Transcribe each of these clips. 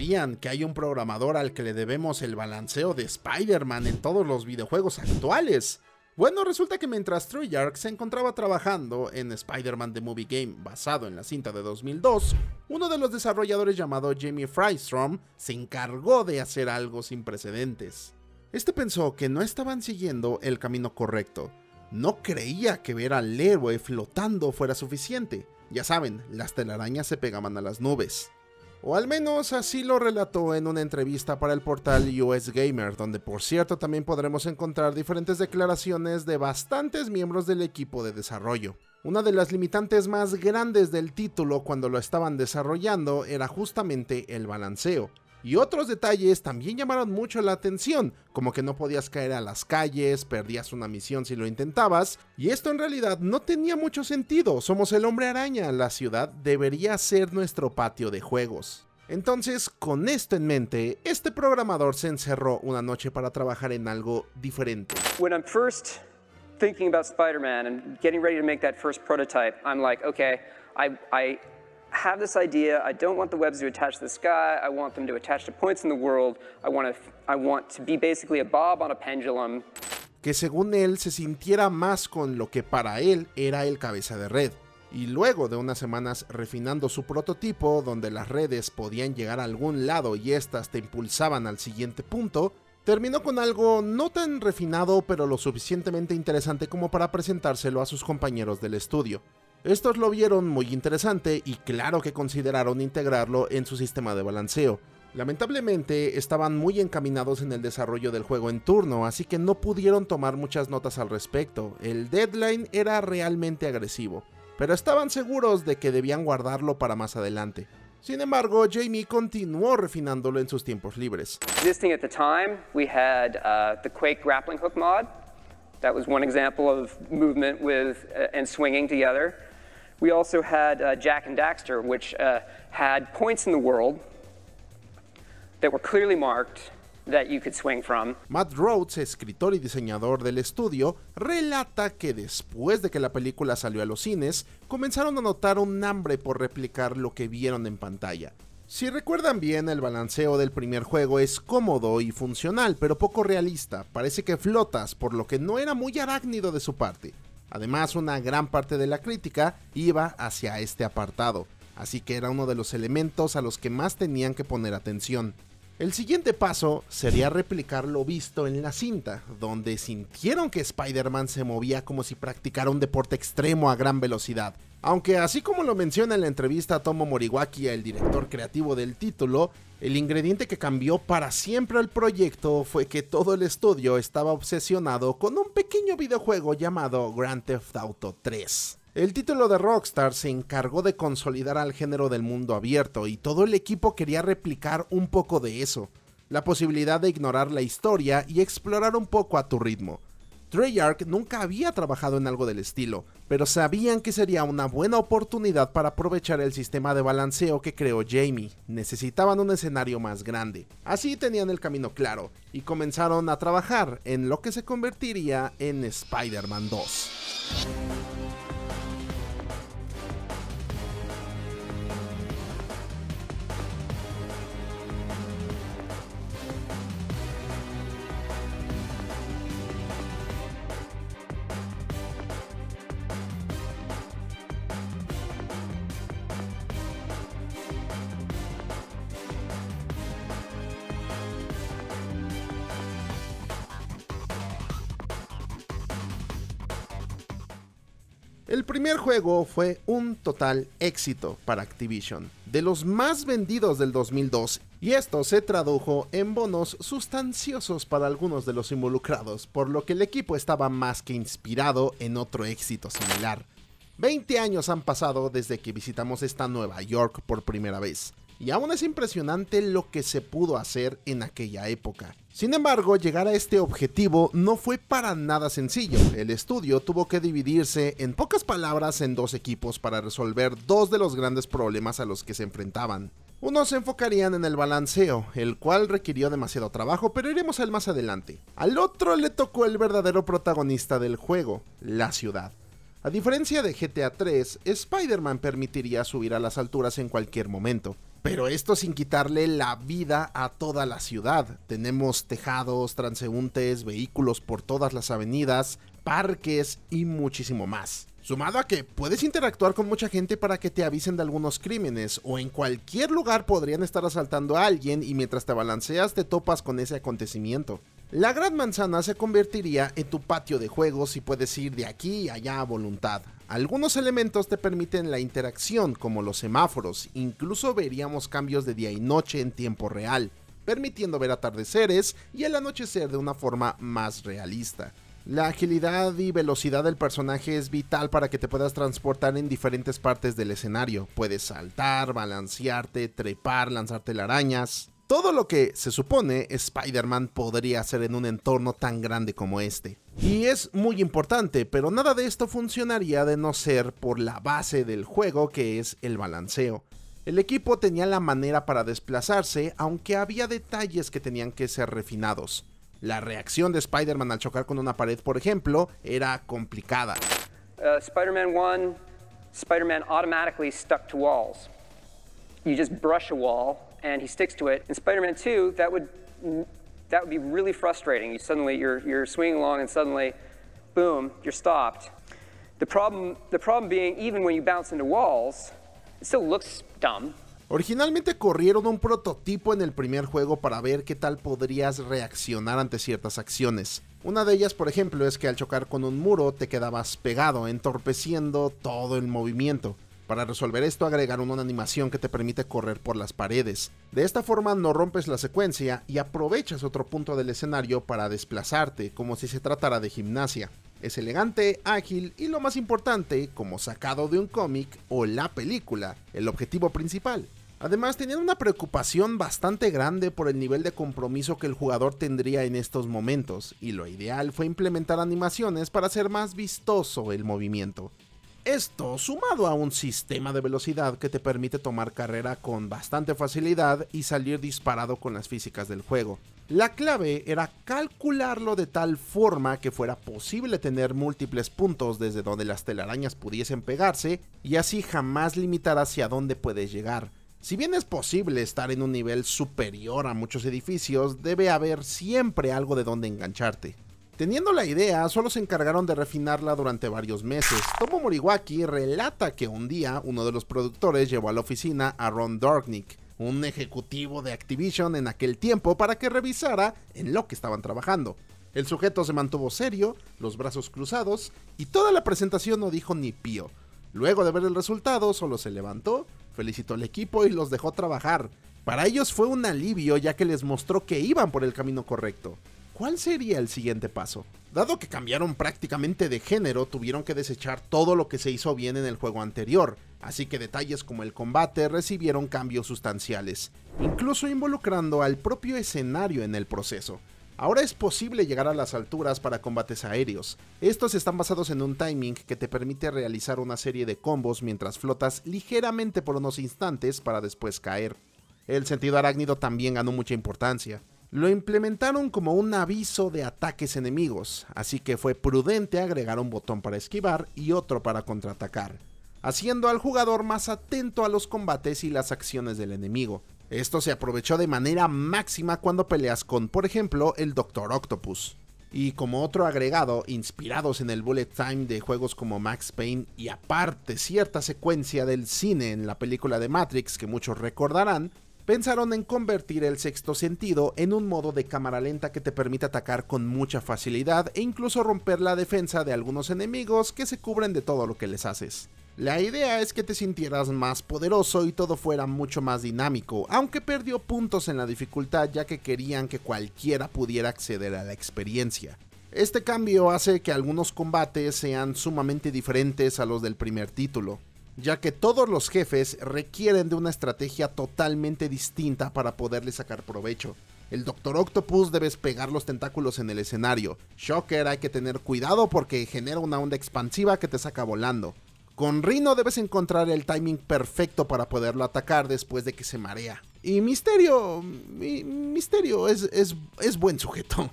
¿Sabían que hay un programador al que le debemos el balanceo de Spider-Man en todos los videojuegos actuales? Bueno, resulta que mientras Treyarch se encontraba trabajando en Spider-Man The Movie Game, basado en la cinta de 2002, uno de los desarrolladores llamado Jimmy Frystrom se encargó de hacer algo sin precedentes. Este pensó que no estaban siguiendo el camino correcto. No creía que ver al héroe flotando fuera suficiente. Ya saben, las telarañas se pegaban a las nubes. O al menos así lo relató en una entrevista para el portal US Gamer, donde por cierto también podremos encontrar diferentes declaraciones de bastantes miembros del equipo de desarrollo. Una de las limitantes más grandes del título cuando lo estaban desarrollando era justamente el balanceo. Y otros detalles también llamaron mucho la atención, como que no podías caer a las calles, perdías una misión si lo intentabas, y esto en realidad no tenía mucho sentido. Somos el hombre araña, la ciudad debería ser nuestro patio de juegos. Entonces, con esto en mente, este programador se encerró una noche para trabajar en algo diferente. When I'm first thinking about Spider-Man and getting ready to make that first prototype, I'm like, okay, I have this idea. I don't want the webs to attach to the sky. I want them to attach to points in the world. I want to be basically a bob on a pendulum. Que según él se sintiera más con lo que para él era el cabeza de red. Y luego de unas semanas refinando su prototipo, donde las redes podían llegar a algún lado y estas te impulsaban al siguiente punto, terminó con algo no tan refinado, pero lo suficientemente interesante como para presentárselo a sus compañeros del estudio. Estos lo vieron muy interesante y claro que consideraron integrarlo en su sistema de balanceo. Lamentablemente estaban muy encaminados en el desarrollo del juego en turno, así que no pudieron tomar muchas notas al respecto. El deadline era realmente agresivo, pero estaban seguros de que debían guardarlo para más adelante. Sin embargo, Jamie continuó refinándolo en sus tiempos libres. Existing at the time, we had the Quake grappling hook mod. That was one example of movement with and swinging together. We also had Jack y Daxter, which had points in the world that were clearly marked that you could swing from. Matt Rhodes, escritor y diseñador del estudio, relata que después de que la película salió a los cines, comenzaron a notar un hambre por replicar lo que vieron en pantalla. Si recuerdan bien, el balanceo del primer juego es cómodo y funcional, pero poco realista. Parece que flotas, por lo que no era muy arácnido de su parte. Además, una gran parte de la crítica iba hacia este apartado, así que era uno de los elementos a los que más tenían que poner atención. El siguiente paso sería replicar lo visto en la cinta, donde sintieron que Spider-Man se movía como si practicara un deporte extremo a gran velocidad. Aunque así como lo menciona en la entrevista a Tomo Moriwaki, el director creativo del título, el ingrediente que cambió para siempre el proyecto fue que todo el estudio estaba obsesionado con un pequeño videojuego llamado Grand Theft Auto 3. El título de Rockstar se encargó de consolidar al género del mundo abierto y todo el equipo quería replicar un poco de eso, la posibilidad de ignorar la historia y explorar un poco a tu ritmo. Treyarch nunca había trabajado en algo del estilo, pero sabían que sería una buena oportunidad para aprovechar el sistema de balanceo que creó Jamie. Necesitaban un escenario más grande, así tenían el camino claro y comenzaron a trabajar en lo que se convertiría en Spider-Man 2. El primer juego fue un total éxito para Activision, de los más vendidos del 2002, y esto se tradujo en bonos sustanciosos para algunos de los involucrados, por lo que el equipo estaba más que inspirado en otro éxito similar. 20 años han pasado desde que visitamos esta Nueva York por primera vez, y aún es impresionante lo que se pudo hacer en aquella época. Sin embargo, llegar a este objetivo no fue para nada sencillo. El estudio tuvo que dividirse, en pocas palabras, en dos equipos para resolver dos de los grandes problemas a los que se enfrentaban. Unos se enfocarían en el balanceo, el cual requirió demasiado trabajo, pero iremos a él más adelante. Al otro le tocó el verdadero protagonista del juego, la ciudad. A diferencia de GTA 3, Spider-Man permitiría subir a las alturas en cualquier momento. Pero esto sin quitarle la vida a toda la ciudad. Tenemos tejados, transeúntes, vehículos por todas las avenidas, parques y muchísimo más. Sumado a que puedes interactuar con mucha gente para que te avisen de algunos crímenes, o en cualquier lugar podrían estar asaltando a alguien y mientras te balanceas te topas con ese acontecimiento. La Gran Manzana se convertiría en tu patio de juegos y puedes ir de aquí y allá a voluntad. Algunos elementos te permiten la interacción, como los semáforos, incluso veríamos cambios de día y noche en tiempo real, permitiendo ver atardeceres y el anochecer de una forma más realista. La agilidad y velocidad del personaje es vital para que te puedas transportar en diferentes partes del escenario. Puedes saltar, balancearte, trepar, lanzar telarañas. Todo lo que se supone Spider-Man podría hacer en un entorno tan grande como este. Y es muy importante, pero nada de esto funcionaría de no ser por la base del juego, que es el balanceo. El equipo tenía la manera para desplazarse, aunque había detalles que tenían que ser refinados. La reacción de Spider-Man al chocar con una pared, por ejemplo, era complicada. Spider-Man 1, Spider-Man automatically stuck to walls. You just brush a wall and he sticks to it. In Spider-Man 2, that would be really frustrating. You suddenly you're swinging along and suddenly boom, you're stopped. The problem being, even when you bounce into walls, it still looks dumb. Originalmente corrieron un prototipo en el primer juego para ver qué tal podrías reaccionar ante ciertas acciones. Una de ellas, por ejemplo, es que al chocar con un muro te quedabas pegado, entorpeciendo todo el movimiento. Para resolver esto agregaron una animación que te permite correr por las paredes. De esta forma no rompes la secuencia y aprovechas otro punto del escenario para desplazarte, como si se tratara de gimnasia. Es elegante, ágil y lo más importante, como sacado de un cómic o la película, el objetivo principal. Además, tenían una preocupación bastante grande por el nivel de compromiso que el jugador tendría en estos momentos, y lo ideal fue implementar animaciones para hacer más vistoso el movimiento. Esto, sumado a un sistema de velocidad que te permite tomar carrera con bastante facilidad y salir disparado con las físicas del juego. La clave era calcularlo de tal forma que fuera posible tener múltiples puntos desde donde las telarañas pudiesen pegarse y así jamás limitar hacia dónde puedes llegar. Si bien es posible estar en un nivel superior a muchos edificios, debe haber siempre algo de donde engancharte. Teniendo la idea, solo se encargaron de refinarla durante varios meses. Tomo Moriwaki relata que un día uno de los productores llevó a la oficina a Ron Dornick, un ejecutivo de Activision en aquel tiempo, para que revisara en lo que estaban trabajando. El sujeto se mantuvo serio, los brazos cruzados, y toda la presentación no dijo ni pío. Luego de ver el resultado, solo se levantó, felicitó al equipo y los dejó trabajar. Para ellos fue un alivio, ya que les mostró que iban por el camino correcto. ¿Cuál sería el siguiente paso? Dado que cambiaron prácticamente de género, tuvieron que desechar todo lo que se hizo bien en el juego anterior, así que detalles como el combate recibieron cambios sustanciales, incluso involucrando al propio escenario en el proceso. Ahora es posible llegar a las alturas para combates aéreos. Estos están basados en un timing que te permite realizar una serie de combos mientras flotas ligeramente por unos instantes para después caer. El sentido arácnido también ganó mucha importancia. Lo implementaron como un aviso de ataques enemigos, así que fue prudente agregar un botón para esquivar y otro para contraatacar, haciendo al jugador más atento a los combates y las acciones del enemigo. Esto se aprovechó de manera máxima cuando peleas con, por ejemplo, el Dr. Octopus. Y como otro agregado, inspirados en el bullet time de juegos como Max Payne y aparte cierta secuencia del cine en la película de Matrix que muchos recordarán, pensaron en convertir el sexto sentido en un modo de cámara lenta que te permite atacar con mucha facilidad e incluso romper la defensa de algunos enemigos que se cubren de todo lo que les haces. La idea es que te sintieras más poderoso y todo fuera mucho más dinámico, aunque perdió puntos en la dificultad ya que querían que cualquiera pudiera acceder a la experiencia. Este cambio hace que algunos combates sean sumamente diferentes a los del primer título, ya que todos los jefes requieren de una estrategia totalmente distinta para poderle sacar provecho. El Dr. Octopus debes pegar los tentáculos en el escenario. Shocker hay que tener cuidado porque genera una onda expansiva que te saca volando. Con Rhino debes encontrar el timing perfecto para poderlo atacar después de que se marea. Y Mysterio es buen sujeto.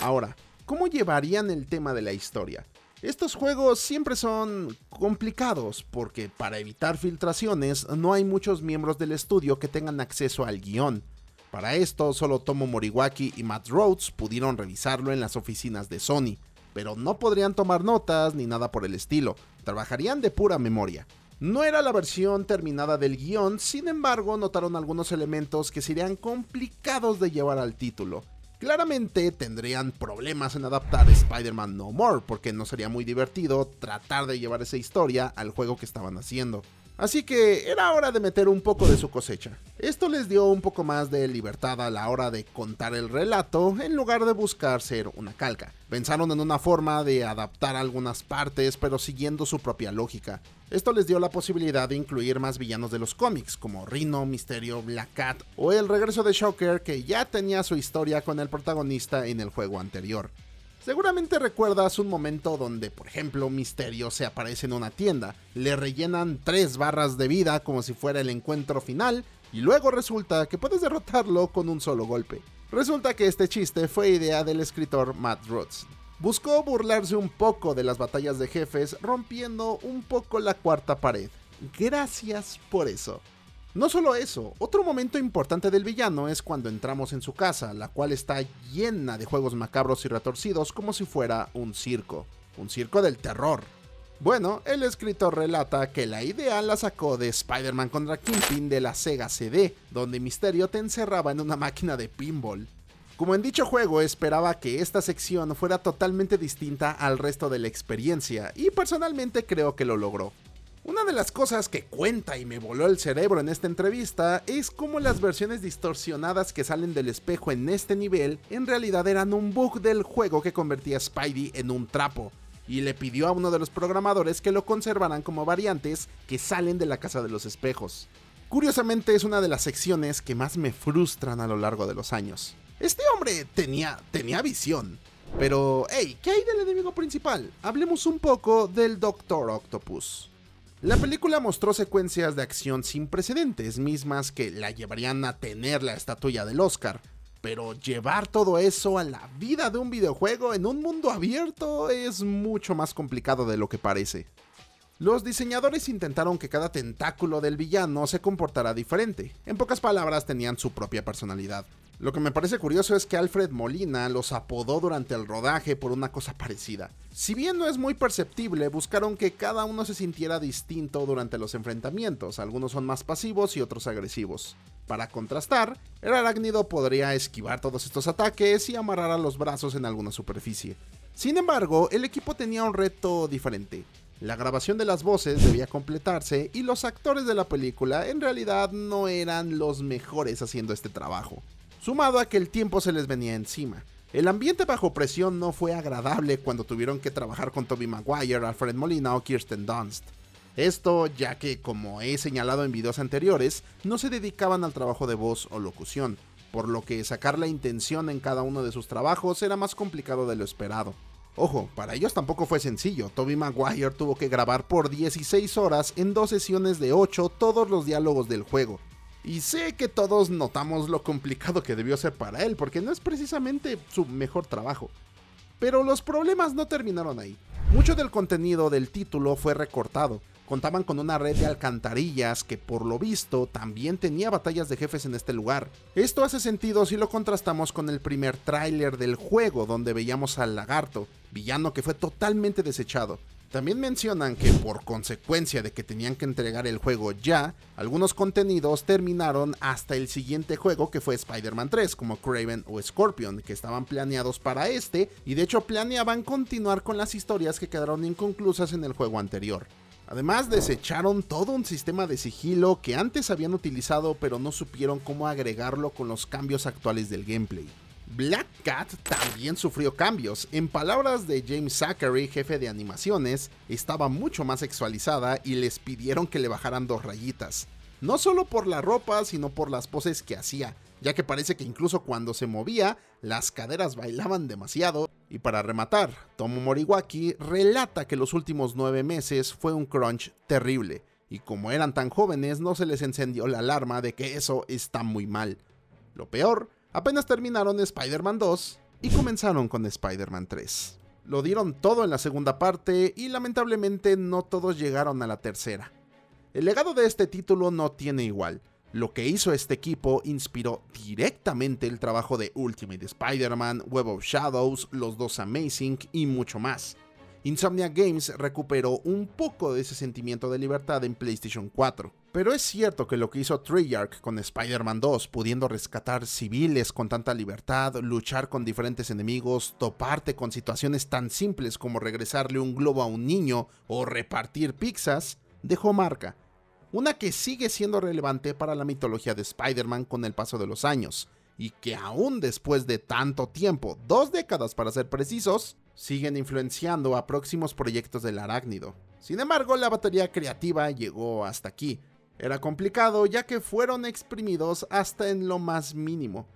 Ahora, ¿cómo llevarían el tema de la historia? Estos juegos siempre son complicados porque para evitar filtraciones no hay muchos miembros del estudio que tengan acceso al guión. Para esto solo Tomo Moriwaki y Matt Rhodes pudieron revisarlo en las oficinas de Sony, pero no podrían tomar notas ni nada por el estilo, trabajarían de pura memoria. No era la versión terminada del guión, sin embargo notaron algunos elementos que serían complicados de llevar al título. Claramente tendrían problemas en adaptar Spider-Man No More, porque no sería muy divertido tratar de llevar esa historia al juego que estaban haciendo. Así que era hora de meter un poco de su cosecha. Esto les dio un poco más de libertad a la hora de contar el relato, en lugar de buscar ser una calca. Pensaron en una forma de adaptar algunas partes, pero siguiendo su propia lógica. Esto les dio la posibilidad de incluir más villanos de los cómics, como Rhino, Mysterio, Black Cat, o el regreso de Shocker, que ya tenía su historia con el protagonista en el juego anterior. Seguramente recuerdas un momento donde, por ejemplo, Mysterio se aparece en una tienda, le rellenan 3 barras de vida como si fuera el encuentro final, y luego resulta que puedes derrotarlo con un solo golpe. Resulta que este chiste fue idea del escritor Matt Rhodes. Buscó burlarse un poco de las batallas de jefes, rompiendo un poco la cuarta pared. Gracias por eso. No solo eso, otro momento importante del villano es cuando entramos en su casa, la cual está llena de juegos macabros y retorcidos como si fuera un circo del terror. Bueno, el escritor relata que la idea la sacó de Spider-Man contra Kingpin de la Sega CD, donde Mysterio te encerraba en una máquina de pinball. Como en dicho juego, esperaba que esta sección fuera totalmente distinta al resto de la experiencia, y personalmente creo que lo logró. Una de las cosas que cuenta y me voló el cerebro en esta entrevista es cómo las versiones distorsionadas que salen del espejo en este nivel en realidad eran un bug del juego que convertía a Spidey en un trapo, y le pidió a uno de los programadores que lo conservaran como variantes que salen de la casa de los espejos. Curiosamente es una de las secciones que más me frustran a lo largo de los años. Este hombre tenía visión. Pero, hey, ¿qué hay del enemigo principal? Hablemos un poco del Dr. Octopus. La película mostró secuencias de acción sin precedentes, mismas que la llevarían a tener la estatuilla del Oscar, pero llevar todo eso a la vida de un videojuego en un mundo abierto es mucho más complicado de lo que parece. Los diseñadores intentaron que cada tentáculo del villano se comportara diferente, en pocas palabras tenían su propia personalidad. Lo que me parece curioso es que Alfred Molina los apodó durante el rodaje por una cosa parecida. Si bien no es muy perceptible, buscaron que cada uno se sintiera distinto durante los enfrentamientos, algunos son más pasivos y otros agresivos. Para contrastar, el arácnido podría esquivar todos estos ataques y amarrar a los brazos en alguna superficie. Sin embargo, el equipo tenía un reto diferente. La grabación de las voces debía completarse y los actores de la película en realidad no eran los mejores haciendo este trabajo. Sumado a que el tiempo se les venía encima. El ambiente bajo presión no fue agradable cuando tuvieron que trabajar con Tobey Maguire, Alfred Molina o Kirsten Dunst. Esto ya que, como he señalado en videos anteriores, no se dedicaban al trabajo de voz o locución, por lo que sacar la intención en cada uno de sus trabajos era más complicado de lo esperado. Ojo, para ellos tampoco fue sencillo, Tobey Maguire tuvo que grabar por 16 horas en 2 sesiones de 8 todos los diálogos del juego. Y sé que todos notamos lo complicado que debió ser para él, porque no es precisamente su mejor trabajo. Pero los problemas no terminaron ahí. Mucho del contenido del título fue recortado. Contaban con una red de alcantarillas que, por lo visto, también tenía batallas de jefes en este lugar. Esto hace sentido si lo contrastamos con el primer tráiler del juego, donde veíamos al lagarto, villano que fue totalmente desechado. También mencionan que por consecuencia de que tenían que entregar el juego ya, algunos contenidos terminaron hasta el siguiente juego que fue Spider-Man 3, como Kraven o Scorpion, que estaban planeados para este y de hecho planeaban continuar con las historias que quedaron inconclusas en el juego anterior. Además desecharon todo un sistema de sigilo que antes habían utilizado pero no supieron cómo agregarlo con los cambios actuales del gameplay. Black Cat también sufrió cambios, en palabras de James Zachary, jefe de animaciones, estaba mucho más sexualizada y les pidieron que le bajaran 2 rayitas, no solo por la ropa sino por las poses que hacía, ya que parece que incluso cuando se movía, las caderas bailaban demasiado. Y para rematar, Tomo Moriwaki relata que los últimos 9 meses fue un crunch terrible, y como eran tan jóvenes no se les encendió la alarma de que eso está muy mal. Lo peor, apenas terminaron Spider-Man 2 y comenzaron con Spider-Man 3. Lo dieron todo en la segunda parte y lamentablemente no todos llegaron a la tercera. El legado de este título no tiene igual. Lo que hizo este equipo inspiró directamente el trabajo de Ultimate Spider-Man, Web of Shadows, Los Dos Amazing y mucho más. Insomniac Games recuperó un poco de ese sentimiento de libertad en PlayStation 4. Pero es cierto que lo que hizo Treyarch con Spider-Man 2, pudiendo rescatar civiles con tanta libertad, luchar con diferentes enemigos, toparte con situaciones tan simples como regresarle un globo a un niño o repartir pizzas, dejó marca. Una que sigue siendo relevante para la mitología de Spider-Man con el paso de los años, y que aún después de tanto tiempo, 2 décadas para ser precisos, siguen influenciando a próximos proyectos del arácnido. Sin embargo, la batería creativa llegó hasta aquí. Era complicado ya que fueron exprimidos hasta en lo más mínimo.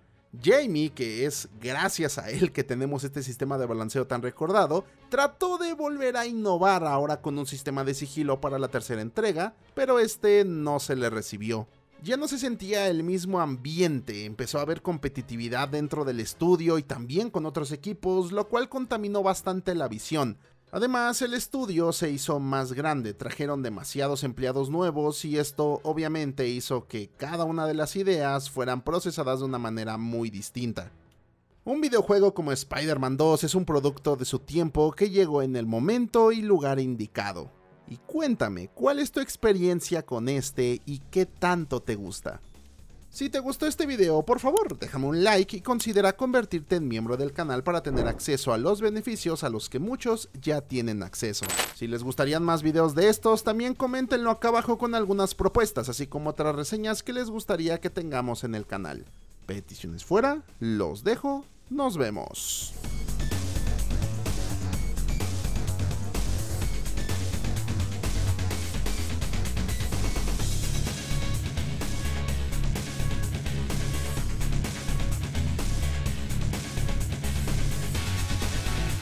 Jamie, que es gracias a él que tenemos este sistema de balanceo tan recordado, trató de volver a innovar ahora con un sistema de sigilo para la tercera entrega, pero este no se le recibió. Ya no se sentía el mismo ambiente, empezó a haber competitividad dentro del estudio y también con otros equipos, lo cual contaminó bastante la visión. Además, el estudio se hizo más grande, trajeron demasiados empleados nuevos y esto obviamente hizo que cada una de las ideas fueran procesadas de una manera muy distinta. Un videojuego como Spider-Man 2 es un producto de su tiempo que llegó en el momento y lugar indicado. Y cuéntame, ¿cuál es tu experiencia con este y qué tanto te gusta? Si te gustó este video, por favor, déjame un like y considera convertirte en miembro del canal para tener acceso a los beneficios a los que muchos ya tienen acceso. Si les gustarían más videos de estos, también coméntenlo acá abajo con algunas propuestas, así como otras reseñas que les gustaría que tengamos en el canal. Peticiones fuera, los dejo, nos vemos.